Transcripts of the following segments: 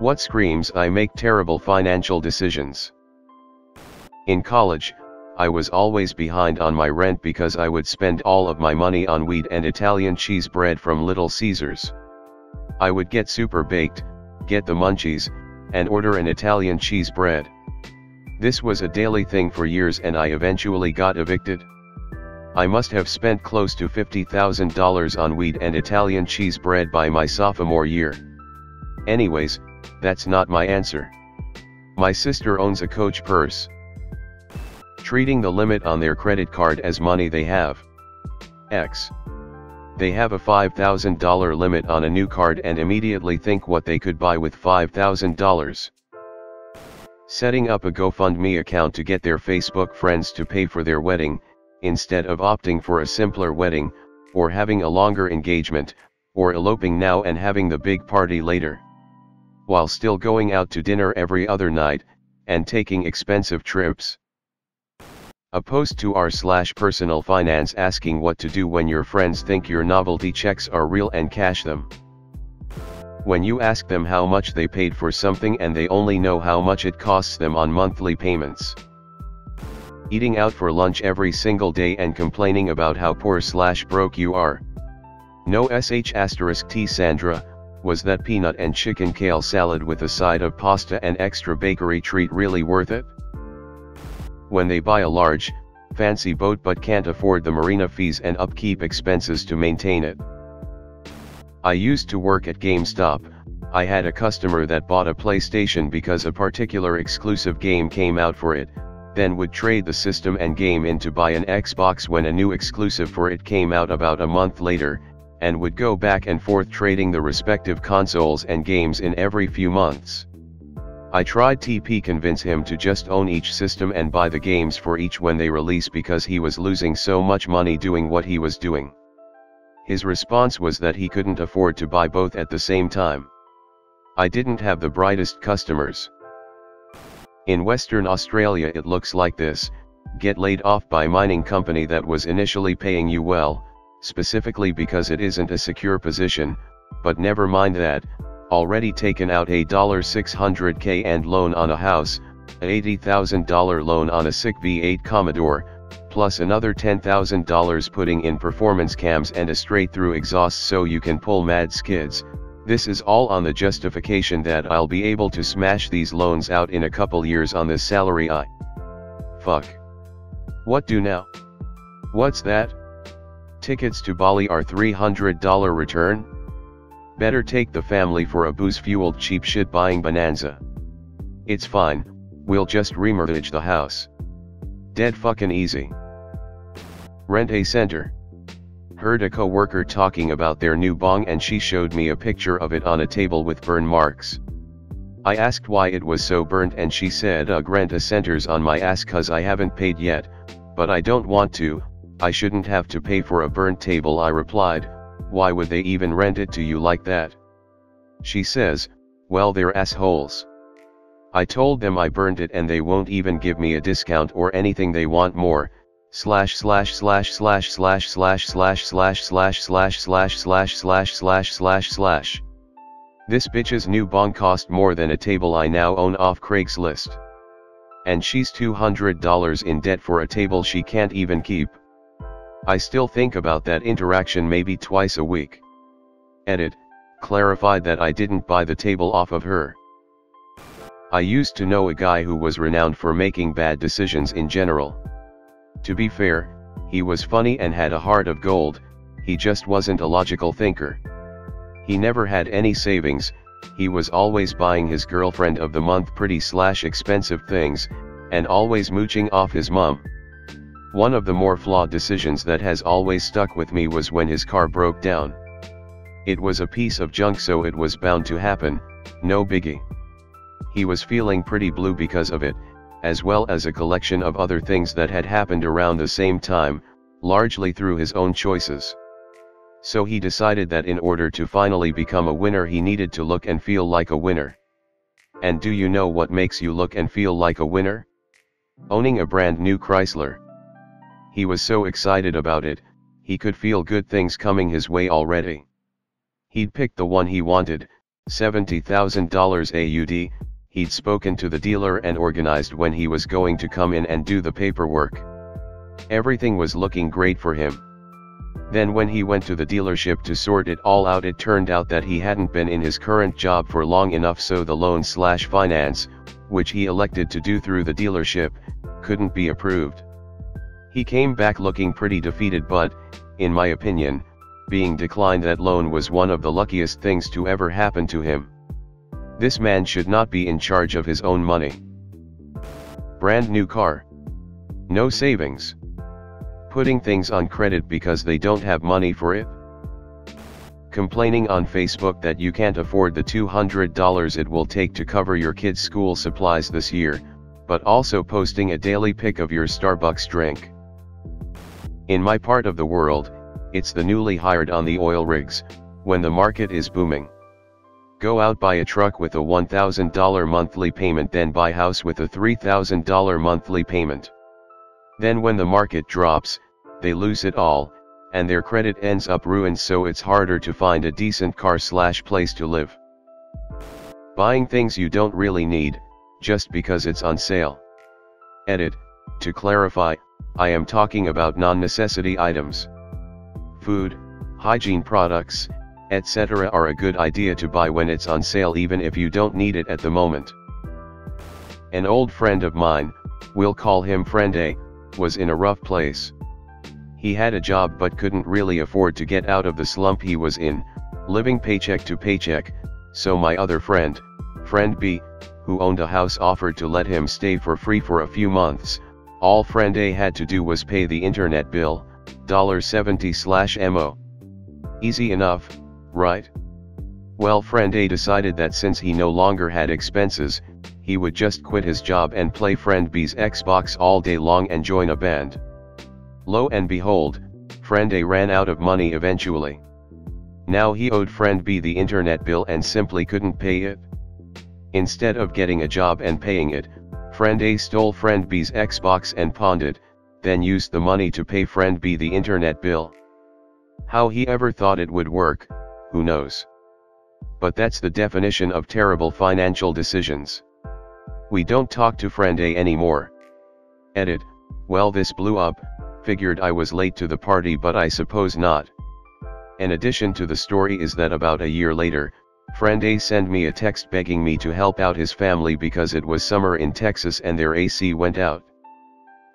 What screams I make terrible financial decisions. In college, I was always behind on my rent because I would spend all of my money on weed and Italian cheese bread from Little Caesars. I would get super baked, get the munchies, and order an Italian cheese bread. This was a daily thing for years and I eventually got evicted. I must have spent close to $50,000 on weed and Italian cheese bread by my sophomore year. Anyways, that's not my answer. My sister owns a Coach purse. Treating the limit on their credit card as money they have. They have a $5,000 limit on a new card and immediately think what they could buy with $5,000. Setting up a GoFundMe account to get their Facebook friends to pay for their wedding, instead of opting for a simpler wedding, or having a longer engagement, or eloping now and having the big party later. While still going out to dinner every other night, and taking expensive trips. A post to r/personal finance asking what to do when your friends think your novelty checks are real and cash them. When you ask them how much they paid for something and they only know how much it costs them on monthly payments. Eating out for lunch every single day and complaining about how poor/broke you are. No **T Sandra, was that peanut and chicken kale salad with a side of pasta and extra bakery treat really worth it? When they buy a large, fancy boat but can't afford the marina fees and upkeep expenses to maintain it. I used to work at GameStop. I had a customer that bought a PlayStation because a particular exclusive game came out for it, then would trade the system and game in to buy an Xbox when a new exclusive for it came out about a month later, and would go back and forth trading the respective consoles and games in every few months. I tried to convince him to just own each system and buy the games for each when they release because he was losing so much money doing what he was doing. His response was that he couldn't afford to buy both at the same time. I didn't have the brightest customers. In Western Australia it looks like this: get laid off by mining company that was initially paying you well, specifically because it isn't a secure position, but never mind that. Already taken out a $600K and loan on a house, an $80,000 loan on a sick V8 Commodore, plus another $10,000 putting in performance cams and a straight through exhaust so you can pull mad skids. This is all on the justification that I'll be able to smash these loans out in a couple years on this salary I. Fuck. What do now? What's that? Tickets to Bali are $300 return? Better take the family for a booze-fueled cheap shit-buying bonanza. It's fine, we'll just remortgage the house. Dead fucking easy. Rent a center. Heard a co-worker talking about their new bong and she showed me a picture of it on a table with burn marks. I asked why it was so burnt and she said ugh, rent a center's on my ass cause I haven't paid yet, but I don't want to, I shouldn't have to pay for a burnt table. I replied, why would they even rent it to you like that? She says, well they're assholes. I told them I burned it and they won't even give me a discount or anything, they want more. This bitch's new bong cost more than a table I now own off Craigslist. And she's $200 in debt for a table she can't even keep. I still think about that interaction maybe twice a week. Edit, clarified that I didn't buy the table off of her. I used to know a guy who was renowned for making bad decisions in general. To be fair, he was funny and had a heart of gold, he just wasn't a logical thinker. He never had any savings, he was always buying his girlfriend of the month pretty/expensive things, and always mooching off his mum. One of the more flawed decisions that has always stuck with me was when his car broke down. It was a piece of junk so it was bound to happen, no biggie. He was feeling pretty blue because of it, as well as a collection of other things that had happened around the same time, largely through his own choices. So he decided that in order to finally become a winner he needed to look and feel like a winner. And do you know what makes you look and feel like a winner? Owning a brand new Chrysler. He was so excited about it, he could feel good things coming his way already. He'd picked the one he wanted, $70,000 AUD, he'd spoken to the dealer and organized when he was going to come in and do the paperwork. Everything was looking great for him. Then when he went to the dealership to sort it all out, it turned out that he hadn't been in his current job for long enough, so the loan/finance, which he elected to do through the dealership, couldn't be approved. He came back looking pretty defeated, but, in my opinion, being declined that loan was one of the luckiest things to ever happen to him. This man should not be in charge of his own money. Brand new car. No savings. Putting things on credit because they don't have money for it. Complaining on Facebook that you can't afford the $200 it will take to cover your kids' school supplies this year, but also posting a daily pic of your Starbucks drink. In my part of the world, it's the newly hired on the oil rigs, when the market is booming. Go out, buy a truck with a $1,000 monthly payment, then buy house with a $3,000 monthly payment. Then when the market drops, they lose it all, and their credit ends up ruined, so it's harder to find a decent car/place to live. Buying things you don't really need, just because it's on sale. Edit, to clarify, I am talking about non-necessity items. Food, hygiene products, etc. are a good idea to buy when it's on sale, even if you don't need it at the moment. An old friend of mine, we'll call him Friend A, was in a rough place. He had a job but couldn't really afford to get out of the slump he was in, living paycheck to paycheck, so my other friend, Friend B, who owned a house, offered to let him stay for free for a few months. All Friend A had to do was pay the internet bill, $70/mo. Easy enough, right? Well, Friend A decided that since he no longer had expenses, he would just quit his job and play Friend B's Xbox all day long and join a band. Lo and behold, Friend A ran out of money eventually. Now he owed Friend B the internet bill and simply couldn't pay it. Instead of getting a job and paying it, Friend A stole Friend B's Xbox and pawned it, then used the money to pay Friend B the internet bill. How he ever thought it would work, who knows? But that's the definition of terrible financial decisions. We don't talk to Friend A anymore. Edit, well, this blew up, figured I was late to the party, but I suppose not. An addition to the story is that about a year later, Friend A sent me a text begging me to help out his family because it was summer in Texas and their AC went out.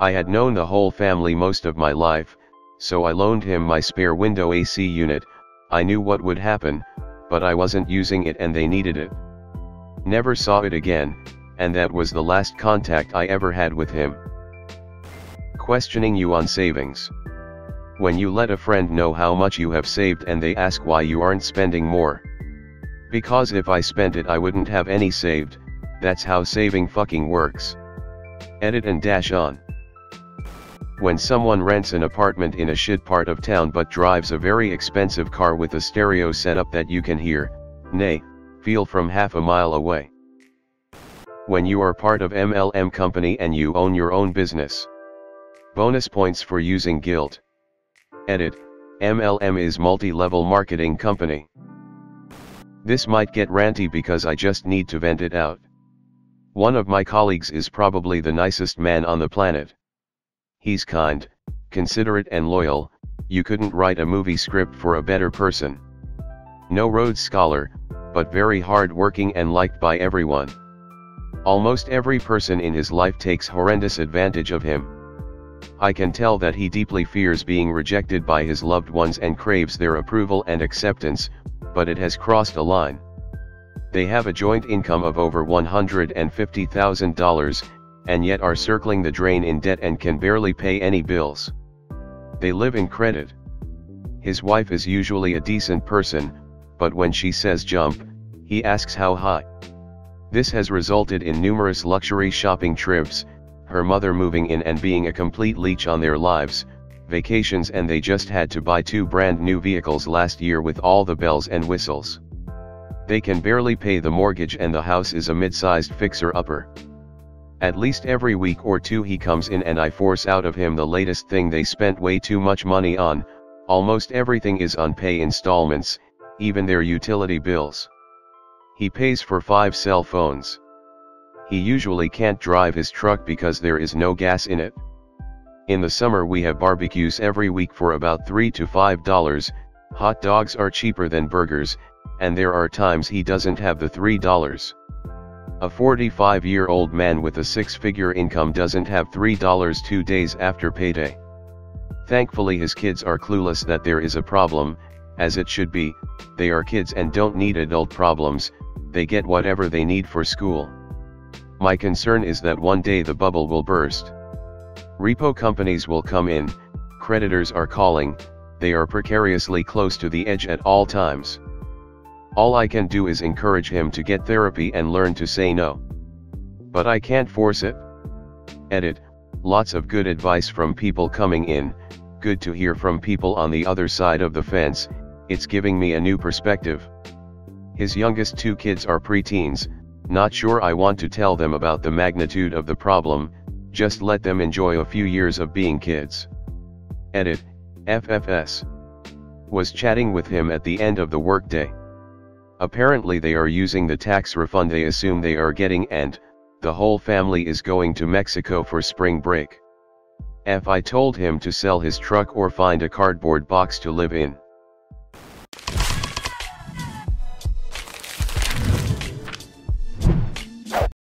I had known the whole family most of my life, so I loaned him my spare window AC unit. I knew what would happen, but I wasn't using it and they needed it. Never saw it again, and that was the last contact I ever had with him. Questioning you on savings. When you let a friend know how much you have saved and they ask why you aren't spending more. Because if I spent it I wouldn't have any saved, that's how saving fucking works. Edit and dash on. When someone rents an apartment in a shit part of town but drives a very expensive car with a stereo setup that you can hear, nay, feel from half a mile away. When you are part of MLM company and you own your own business. Bonus points for using guilt. Edit, MLM is multi-level marketing company. This might get ranty because I just need to vent it out. One of my colleagues is probably the nicest man on the planet. He's kind, considerate and loyal. You couldn't write a movie script for a better person. No Rhodes Scholar, but very hard working and liked by everyone. Almost every person in his life takes horrendous advantage of him. I can tell that he deeply fears being rejected by his loved ones and craves their approval and acceptance, but it has crossed a line. They have a joint income of over $150,000, and yet are circling the drain in debt and can barely pay any bills. They live in credit. His wife is usually a decent person, but when she says jump, he asks how high. This has resulted in numerous luxury shopping trips, her mother moving in and being a complete leech on their lives, vacations, and they just had to buy 2 brand new vehicles last year with all the bells and whistles. They can barely pay the mortgage and the house is a mid-sized fixer-upper. At least every week or 2 he comes in and I force out of him the latest thing they spent way too much money on. Almost everything is on pay installments, even their utility bills. He pays for 5 cell phones. He usually can't drive his truck because there is no gas in it. In the summer we have barbecues every week for about $3 to $5. Hot dogs are cheaper than burgers, and there are times he doesn't have the $3. A 45-year-old man with a 6-figure income doesn't have $3 2 days after payday. Thankfully his kids are clueless that there is a problem, as it should be. They are kids and don't need adult problems. They get whatever they need for school. My concern is that one day the bubble will burst. Repo companies will come in, creditors are calling, they are precariously close to the edge at all times. All I can do is encourage him to get therapy and learn to say no. But I can't force it. Edit. Lots of good advice from people coming in, good to hear from people on the other side of the fence, it's giving me a new perspective. His youngest 2 kids are preteens. Not sure I want to tell them about the magnitude of the problem, just let them enjoy a few years of being kids. Edit. FFS. Was chatting with him at the end of the workday. Apparently they are using the tax refund they assume they are getting and the whole family is going to Mexico for spring break. I told him to sell his truck or find a cardboard box to live in.